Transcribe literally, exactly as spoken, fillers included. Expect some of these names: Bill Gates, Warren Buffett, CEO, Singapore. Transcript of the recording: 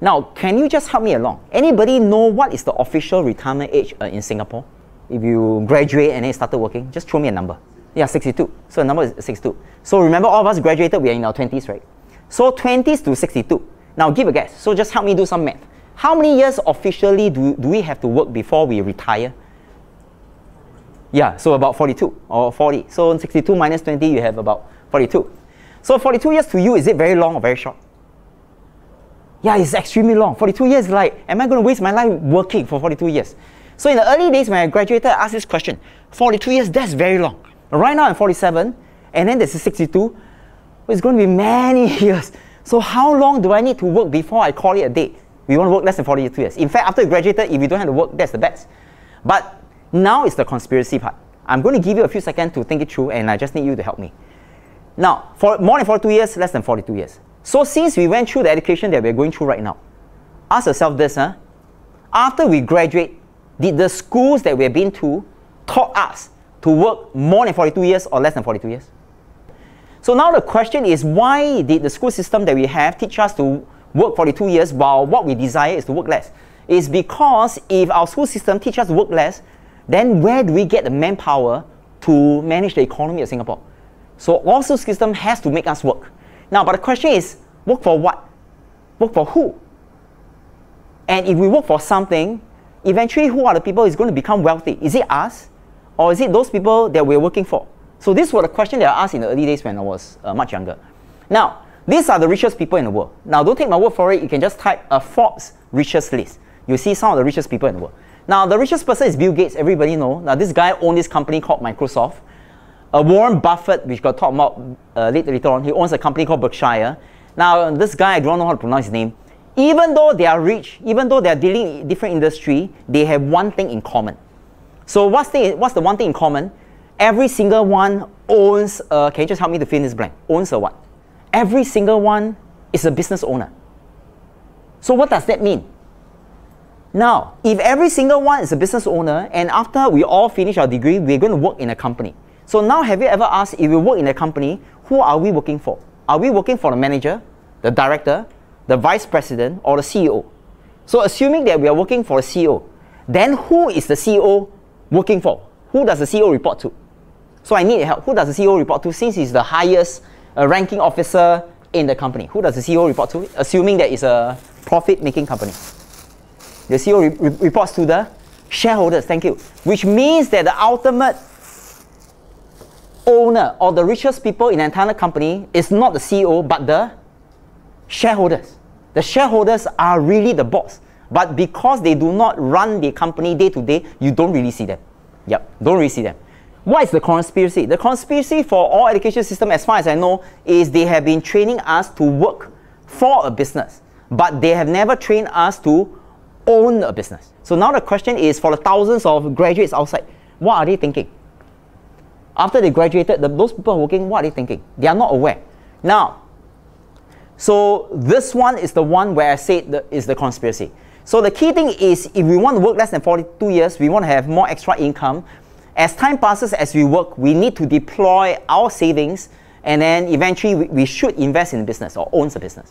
Now, can you just help me along? Anybody know what is the official retirement age uh, in Singapore? If you graduate and then started working, just throw me a number. Yeah, sixty-two. So the number is sixty-two. So remember, all of us graduated, we are in our twenties, right? So twenties to sixty-two. Now give a guess. So just help me do some math. How many years officially do, do we have to work before we retire? Yeah, so about forty-two or forty. So sixty-two minus twenty, you have about forty-two. So forty-two years to you, is it very long or very short? Yeah, it's extremely long. forty-two years, like, am I going to waste my life working for forty-two years? So in the early days when I graduated, I asked this question. forty-two years, that's very long. Right now I'm forty-seven, and then this is sixty-two. It's going to be many years. So how long do I need to work before I call it a day? We want to work less than forty-two years. In fact, after you graduated, if you don't have to work, that's the best. But now it's the conspiracy part. I'm going to give you a few seconds to think it through, and I just need you to help me. Now, for more than forty-two years, less than forty-two years. So since we went through the education that we're going through right now, ask yourself this, huh? After we graduate, did the schools that we've been to taught us to work more than forty-two years or less than forty-two years? So now the question is, why did the school system that we have teach us to work forty-two years while what we desire is to work less? It's because if our school system teaches us to work less, then where do we get the manpower to manage the economy of Singapore? So our school system has to make us work. Now, but the question is, work for what? Work for who? And if we work for something, eventually who are the people who's going to become wealthy? Is it us? Or is it those people that we're working for? So this was a question that I asked in the early days when I was uh, much younger. Now, these are the richest people in the world. Now, don't take my word for it. You can just type a Forbes richest list. You'll see some of the richest people in the world. Now, the richest person is Bill Gates. Everybody know. Now, this guy owned this company called Microsoft. Uh, Warren Buffett, which got talked about uh, later, later on, he owns a company called Berkshire. Now, this guy, I don't know how to pronounce his name. Even though they are rich, even though they are dealing in different industry, they have one thing in common. So what's the, what's the one thing in common? Every single one owns, uh, can you just help me to fill in this blank? Owns a what? Every single one is a business owner. So what does that mean? Now, if every single one is a business owner, and after we all finish our degree, we're going to work in a company. So now, have you ever asked, if we work in a company, who are we working for? Are we working for the manager, the director, the vice president, or the C E O? So assuming that we are working for a C E O, then who is the C E O working for? Who does the C E O report to? So I need help. Who does the C E O report to, since he's the highest uh, ranking officer in the company? Who does the C E O report to, assuming that it's a profit-making company? The C E O re- reports to the shareholders, thank you. Which means that the ultimate owner or the richest people in an entire company is not the C E O but the shareholders. The shareholders are really the boss, but because they do not run the company day to day, you don't really see them. Yep, don't really see them. What is the conspiracy? The conspiracy for all education system, as far as I know, is they have been training us to work for a business, but they have never trained us to own a business. So now the question is, for the thousands of graduates outside, what are they thinking? After they graduated, the, those people working, what are they thinking? They are not aware. Now, so this one is the one where I said the, is the conspiracy. So the key thing is, if we want to work less than forty-two years, we want to have more extra income. As time passes, as we work, we need to deploy our savings, and then eventually we, we should invest in a business or own a business.